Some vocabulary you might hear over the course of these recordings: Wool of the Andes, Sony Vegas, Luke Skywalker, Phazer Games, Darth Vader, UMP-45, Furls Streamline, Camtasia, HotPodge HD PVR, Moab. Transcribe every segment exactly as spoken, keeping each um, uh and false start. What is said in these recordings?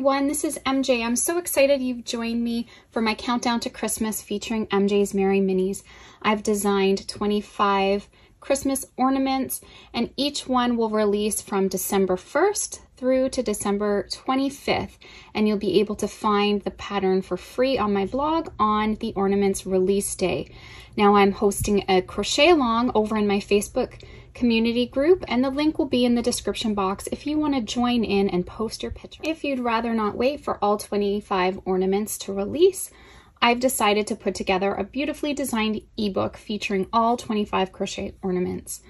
everyone, this is M J. I'm so excited you've joined me for my Countdown to Christmas featuring M J's Merry Minis. I've designed twenty-five Christmas ornaments, and each one will release from December first through to December twenty-fifth, and you'll be able to find the pattern for free on my blog on the ornaments release day. Now I'm hosting a crochet along over in my Facebook community group, and the link will be in the description box if you want to join in and post your picture. If you'd rather not wait for all twenty-five ornaments to release, I've decided to put together a beautifully designed ebook featuring all twenty-five crochet ornaments.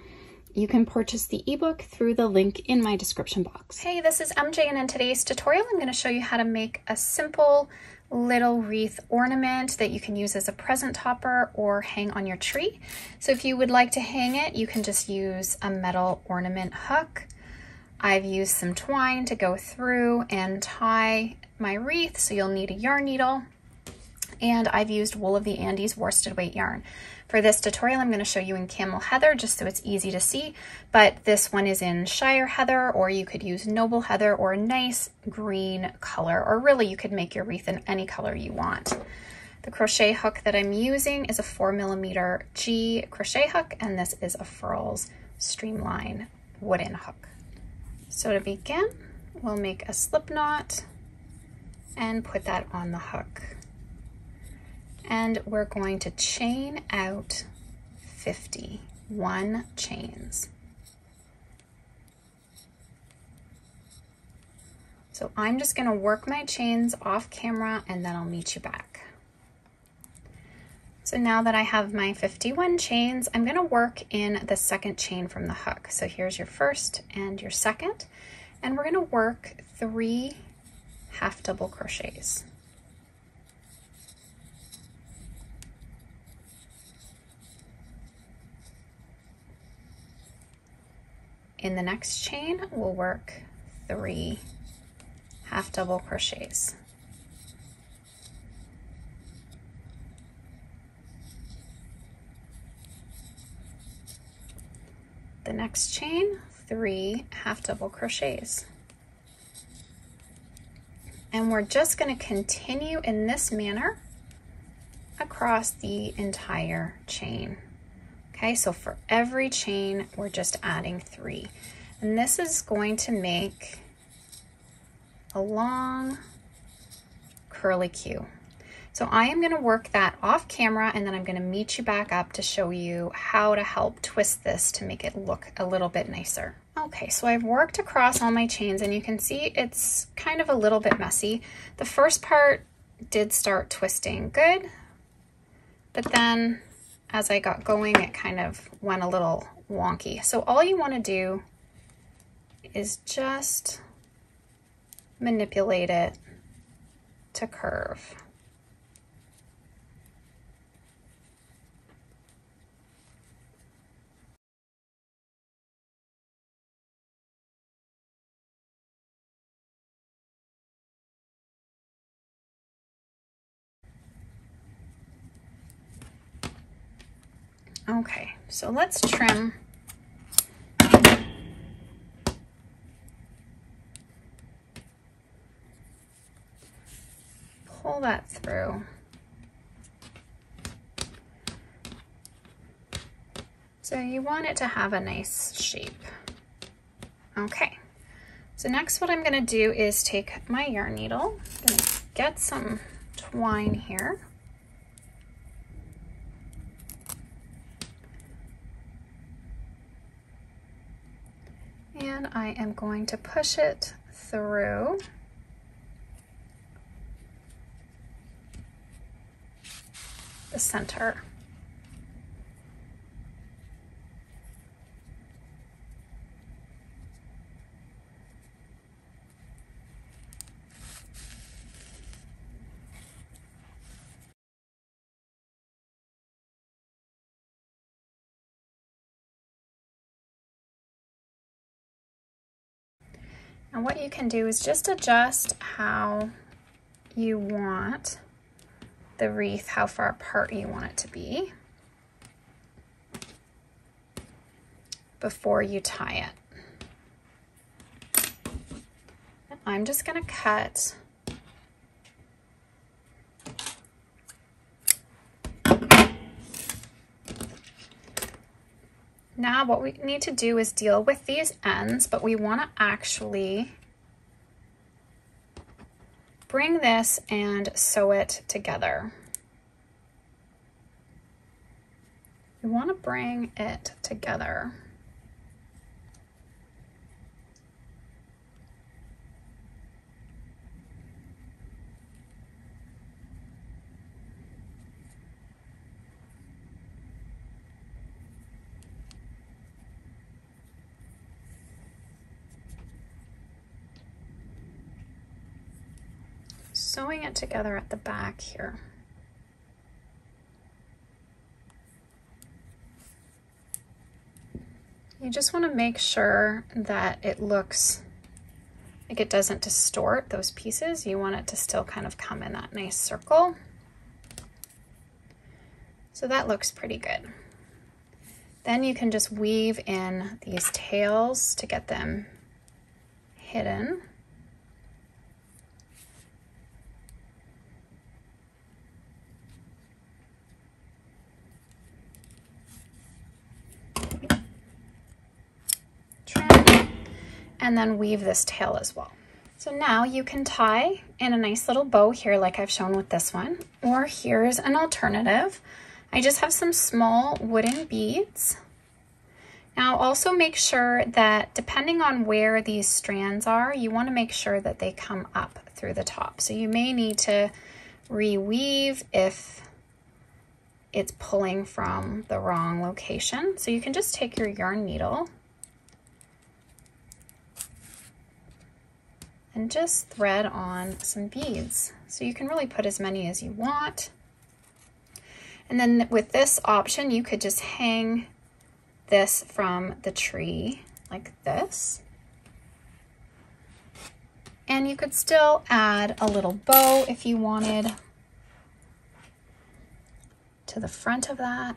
You can purchase the ebook through the link in my description box. Hey, this is M J, and in today's tutorial I'm going to show you how to make a simple little wreath ornament that you can use as a present topper or hang on your tree. So if you would like to hang it, you can just use a metal ornament hook. I've used some twine to go through and tie my wreath, so you'll need a yarn needle. And I've used Wool of the Andes worsted weight yarn. For this tutorial, I'm going to show you in camel heather just so it's easy to see, but this one is in shire heather, or you could use noble heather or a nice green color, or really you could make your wreath in any color you want. The crochet hook that I'm using is a four millimeter G crochet hook, and this is a Furls Streamline wooden hook. So to begin, we'll make a slip knot and put that on the hook. And we're going to chain out fifty-one chains. So I'm just going to work my chains off camera, and then I'll meet you back. So now that I have my fifty-one chains, I'm going to work in the second chain from the hook. So here's your first and your second, and we're going to work three half double crochets. In the next chain, we'll work three half double crochets. The next chain, three half double crochets. And we're just going to continue in this manner across the entire chain. Okay, so for every chain, we're just adding three. And this is going to make a long curly Q. So I am going to work that off camera, and then I'm going to meet you back up to show you how to help twist this to make it look a little bit nicer. Okay, so I've worked across all my chains, and you can see it's kind of a little bit messy. The first part did start twisting good, but then as I got going, it kind of went a little wonky. So all you want to do is just manipulate it to curve. Okay, so let's trim. Pull that through. So you want it to have a nice shape. Okay, so next what I'm going to do is take my yarn needle. I'm going to get some twine here. And I am going to push it through. The center. And what you can do is just adjust how you want the wreath, how far apart you want it to be before you tie it. And I'm just going to cut . Now what we need to do is deal with these ends, but we want to actually bring this and sew it together. We want to bring it together. Sewing it together at the back here. You just want to make sure that it looks like it doesn't distort those pieces. You want it to still kind of come in that nice circle. So that looks pretty good. Then you can just weave in these tails to get them hidden. And then weave this tail as well. So now you can tie in a nice little bow here like I've shown with this one, or here's an alternative. I just have some small wooden beads. Now also make sure that depending on where these strands are, you want to make sure that they come up through the top. So you may need to reweave if it's pulling from the wrong location. So you can just take your yarn needle and just thread on some beads. So you can really put as many as you want. And then with this option, you could just hang this from the tree like this. And you could still add a little bow if you wanted to the front of that.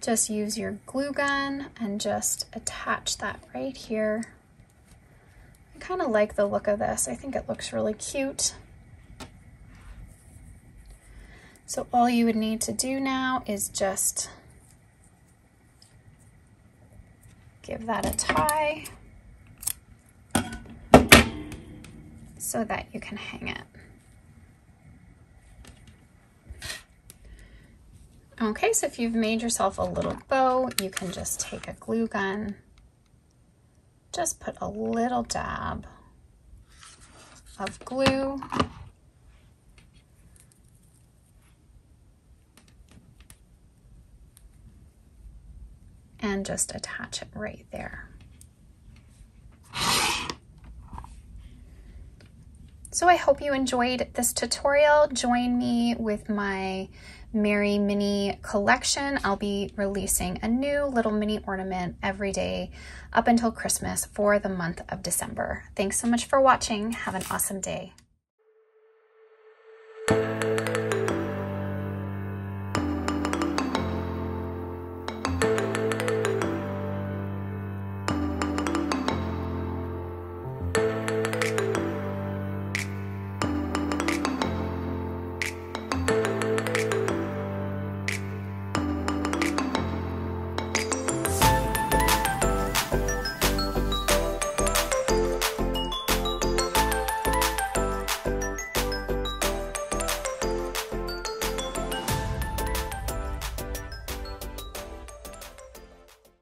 Just use your glue gun and just attach that right here. I kind of like the look of this. I think it looks really cute. So all you would need to do now is just give that a tie so that you can hang it. Okay, so if you've made yourself a little bow, you can just take a glue gun, just put a little dab of glue, and just attach it right there. So I hope you enjoyed this tutorial. Join me with my Merry Mini collection. I'll be releasing a new little mini ornament every day up until Christmas for the month of December. Thanks so much for watching. Have an awesome day.